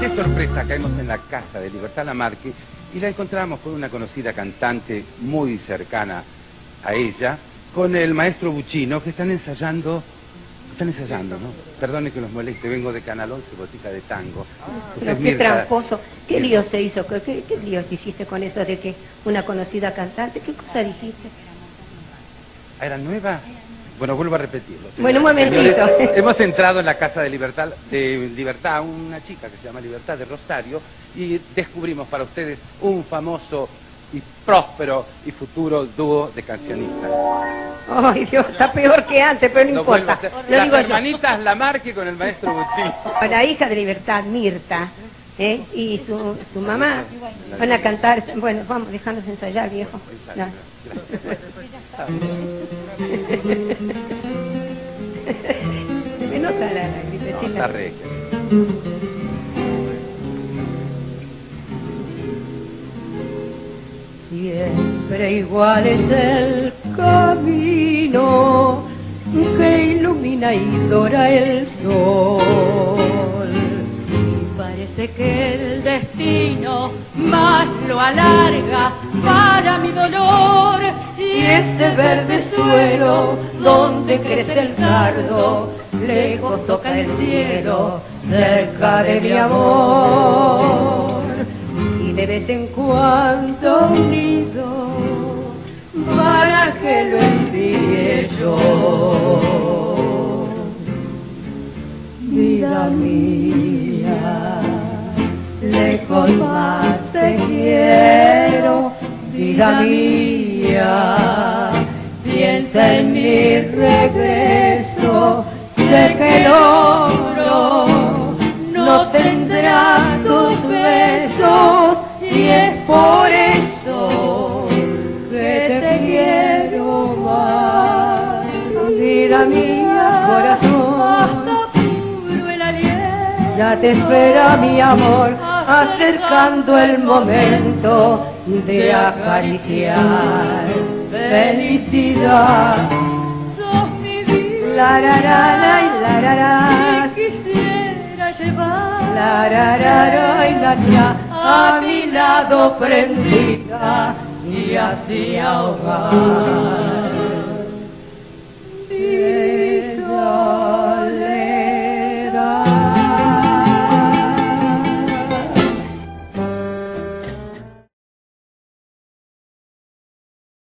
Qué sorpresa, caemos en la casa de Libertad Lamarque y la encontramos con una conocida cantante muy cercana a ella, con el maestro Buccino, que están ensayando, ¿no? Perdone que los moleste, vengo de Canal 11, Botica de Tango. Pero qué Mirta... tramposo, qué lío se hizo, qué lío te hiciste con eso de que una conocida cantante, ¿qué cosa dijiste? ¿Eran nuevas? Bueno, vuelvo a repetirlo. Señora. Bueno, un momentito. Señores, hemos entrado en la casa de Libertad, una chica que se llama Libertad de Rosario, y descubrimos para ustedes un famoso y próspero y futuro dúo de cancionistas. Ay, Dios, está peor que antes, pero no importa. Las hermanitas Lamarque con el maestro Buccino. La hija de Libertad, Mirta, ¿eh? Y su mamá van a cantar. Bueno, vamos, dejándose ensayar, viejo. No. Se me nota la gripecita. No, está re. Siempre igual es el camino que ilumina y dora el sol. Si parece que el destino más lo alarga para mi dolor, y ese verde suelo donde crece el cardo, lejos toca el cielo, cerca de mi amor. De vez en cuando unido para que lo envíe yo, vida mía, lejos más te quiero, vida mía, piensa en mi regreso, sé que el oro no tendrá tus besos. Y es por eso que te quiero más, vida mía, corazón, ya te espera mi amor, acercando el momento de acariciar felicidad. Sos mi vida, la la la la la la, te quisiera llevar, la la la la la, a mi lado prendida y así ahogar.